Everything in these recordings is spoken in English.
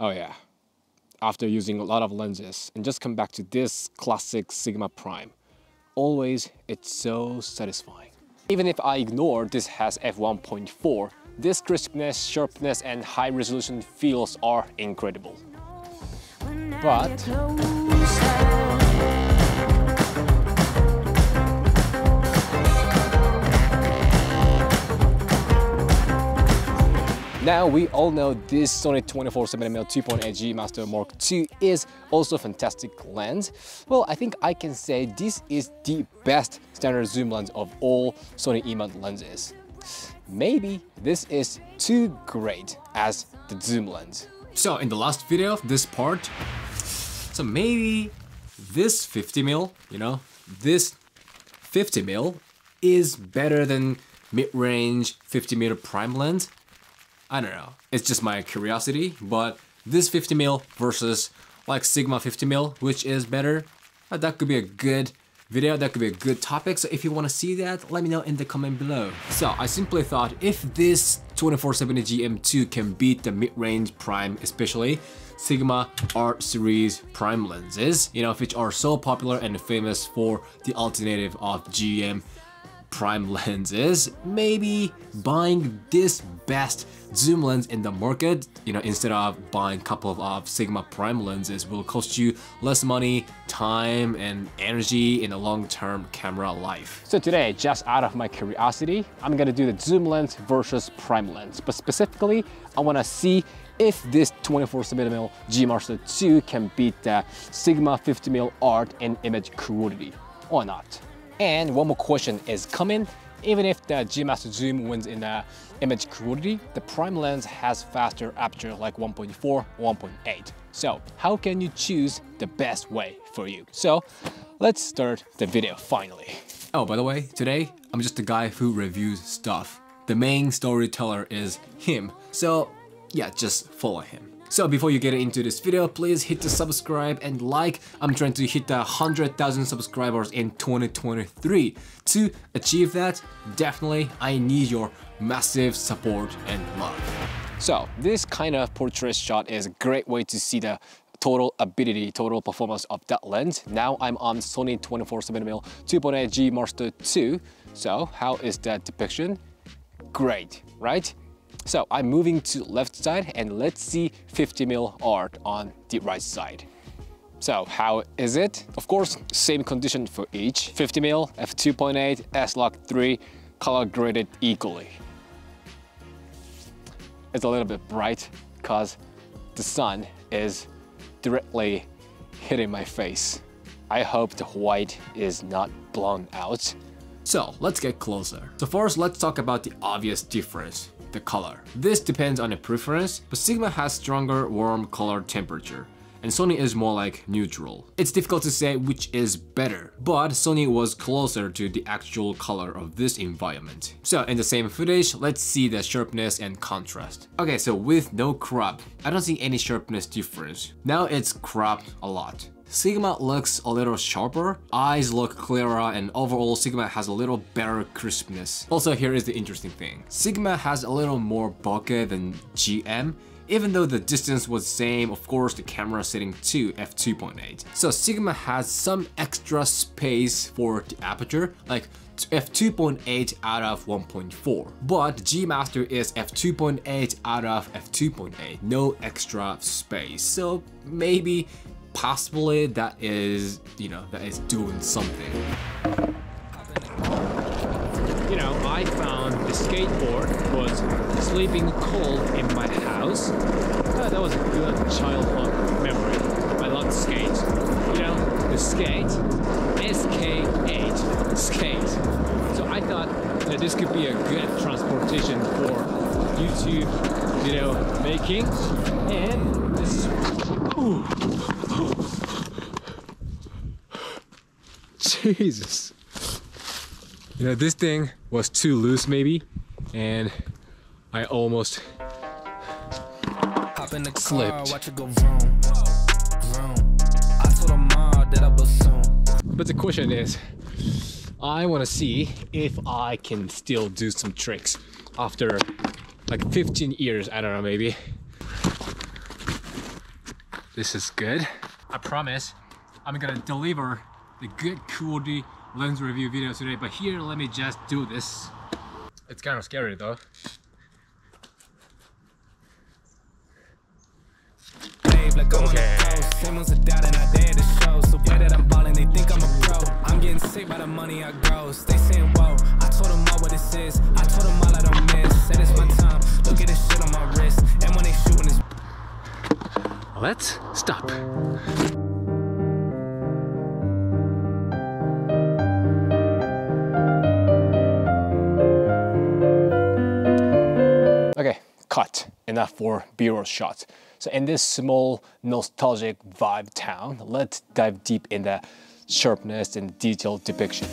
Oh yeah, after using a lot of lenses, and just come back to this classic Sigma Prime. Always, it's so satisfying. Even if I ignore this has f1.4, this crispness, sharpness, and high resolution feels are incredible. But now we all know this Sony 24-70mm f2.8 G Master Mark II is also a fantastic lens. Well, I think I can say this is the best standard zoom lens of all Sony E-mount lenses. Maybe this is too great as the zoom lens. So in the last video of this part, so maybe this 50mm, you know, this 50mm is better than mid-range 50mm prime lens. I don't know, it's just my curiosity, but this 50mm versus like Sigma 50mm, which is better, that could be a good video, that could be a good topic. So if you want to see that, let me know in the comment below. So I simply thought if this 24-70 GM2 can beat the mid-range prime, especially Sigma Art series prime lenses, you know, which are so popular and famous for the alternative of GM prime lenses, maybe buying this best zoom lens in the market, you know, instead of buying a couple of Sigma prime lenses will cost you less money, time, and energy in the long-term camera life. So today, just out of my curiosity, I'm gonna do the zoom lens versus prime lens, but specifically I want to see if this 24-70mm G Master II can beat the Sigma 50mm art in image quality or not. And one more question is coming. Even if the G Master zoom wins in the image quality, the prime lens has faster aperture like 1.4, 1.8. So how can you choose the best way for you? So let's start the video finally. Oh, by the way, today I'm just the guy who reviews stuff. The main storyteller is him. So yeah, just follow him. So before you get into this video, please hit the subscribe and like. I'm trying to hit 100,000 subscribers in 2023. To achieve that, definitely I need your massive support and love. So this kind of portrait shot is a great way to see the total ability, total performance of that lens. Now I'm on Sony 24-70mm 2.8 G Master II. So how is that depiction? Great, right? So I'm moving to left side and let's see 50mm art on the right side. So how is it? Of course, same condition for each. 50mm, f2.8, S-Log3, color graded equally. It's a little bit bright because the sun is directly hitting my face. I hope the white is not blown out. So let's get closer. So first, let's talk about the obvious difference. The color. This depends on a preference, but Sigma has stronger warm color temperature, and Sony is more like neutral. It's difficult to say which is better, but Sony was closer to the actual color of this environment. So in the same footage, let's see the sharpness and contrast. Okay, so with no crop, I don't see any sharpness difference. Now it's cropped a lot. Sigma looks a little sharper, eyes look clearer, and overall Sigma has a little better crispness. Also, here is the interesting thing. Sigma has a little more bokeh than GM, even though the distance was same, of course, the camera setting to f2.8. So Sigma has some extra space for the aperture, like f2.8 out of 1.4, but G Master is f2.8 out of f2.8, no extra space. So maybe possibly that is, you know, that is doing something. You know, I found the skateboard was sleeping cold in my house. Oh, that was a good childhood memory. I loved skate. You know, the skate, SK8, skate. So I thought that this could be a good transportation for YouTube video making. And this is, ooh. Jesus, you know, this thing was too loose maybe, and I almost hop in the car, watch it go vroom, vroom. I told them all that I was soon. But the question is, I want to see if I can still do some tricks after like 15 years, I don't know, maybe. This is good. I promise I'm gonna deliver the good quality lens review video today, but here let me just do this. It's kind of scary though. Okay. I'm getting sick by the money I gross. They saying whoa. I told them all what this is. I told them all I don't miss. And it's my time. Look at this shit on my wrist. And when they shooting this. Let's stop. Okay, cut. Enough for B-roll shots. So in this small nostalgic vibe town, let's dive deep in the sharpness and detailed depiction.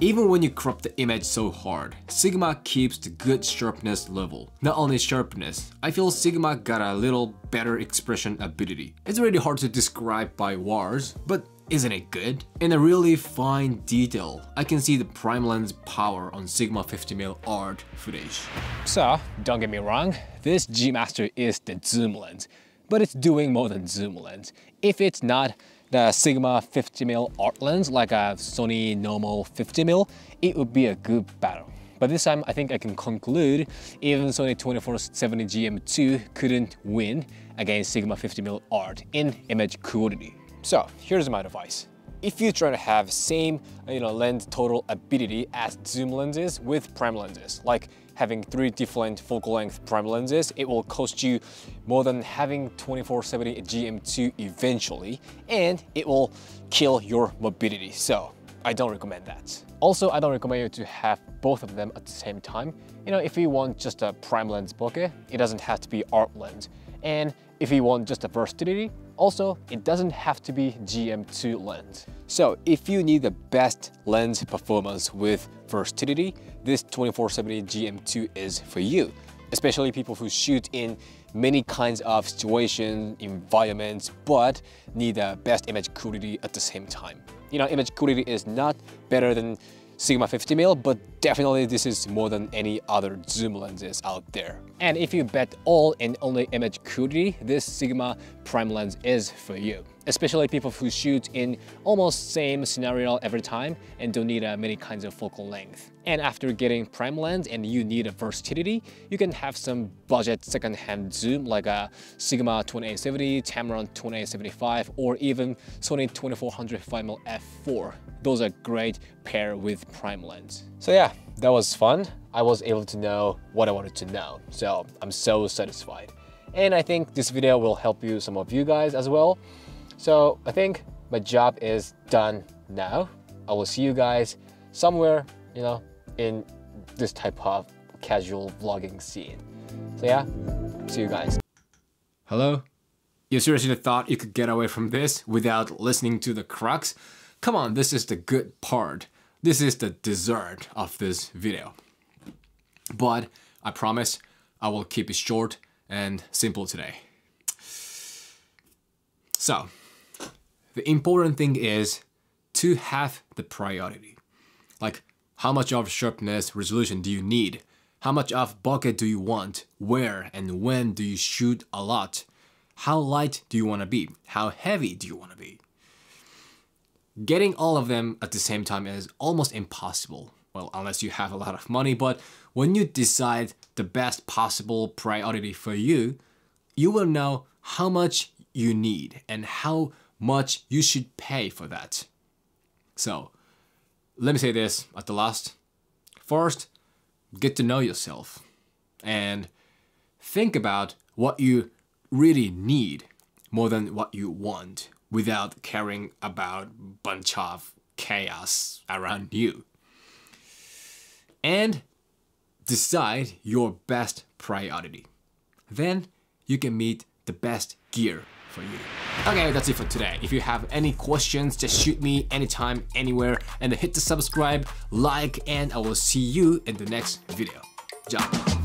Even when you crop the image so hard, Sigma keeps the good sharpness level. Not only sharpness, I feel Sigma got a little better expression ability. It's really hard to describe by words, but isn't it good? In a really fine detail, I can see the prime lens power on Sigma 50mm art footage. So, don't get me wrong, this G Master is the zoom lens, but it's doing more than zoom lens. If it's not the Sigma 50mm art lens, like a Sony normal 50mm, it would be a good battle. But this time, I think I can conclude even Sony 24-70 GM2 couldn't win against Sigma 50mm art in image quality. So here's my advice. If you try to have same lens total ability as zoom lenses with prime lenses, like having 3 different focal length prime lenses, it will cost you more than having 24-70 GM2 eventually, and it will kill your mobility. So I don't recommend that. Also, I don't recommend you to have both of them at the same time. If you want just a prime lens bokeh, it doesn't have to be art lens. And if you want just a versatility, also, it doesn't have to be GM2 lens. So if you need the best lens performance with versatility, this 24-70 GM2 is for you, especially people who shoot in many kinds of situations, environments, but need the best image quality at the same time. Image quality is not better than Sigma 50mm, but definitely this is more than any other zoom lenses out there. And if you bet all and only image quality, this Sigma Prime lens is for you. Especially people who shoot in almost same scenario every time and don't need many kinds of focal length. And after getting prime lens and you need a versatility, you can have some budget second-hand zoom like a Sigma 28-70, Tamron 28-75, or even Sony 24-105mm F4. Those are great pair with prime lens. So yeah, that was fun. I was able to know what I wanted to know. So I'm so satisfied. And I think this video will help you, some of you guys as well. So I think my job is done now. I will see you guys somewhere, in this type of casual vlogging scene. So yeah, see you guys. Hello? You seriously thought you could get away from this without listening to the crux? Come on, this is the good part. This is the dessert of this video. But I promise I will keep it short and simple today. So, the important thing is to have the priority. Like, how much of sharpness resolution do you need? How much of bokeh do you want? Where and when do you shoot a lot? How light do you want to be? How heavy do you want to be? Getting all of them at the same time is almost impossible. Well, unless you have a lot of money, but when you decide the best possible priority for you, you will know how much you need and how much you should pay for that. So let me say this at the last. First, get to know yourself and think about what you really need more than what you want without caring about a bunch of chaos around you. And decide your best priority. Then you can meet the best gear for you. Okay, that's it for today. If you have any questions, just shoot me anytime, anywhere, and hit the subscribe, like, and I will see you in the next video. Ciao.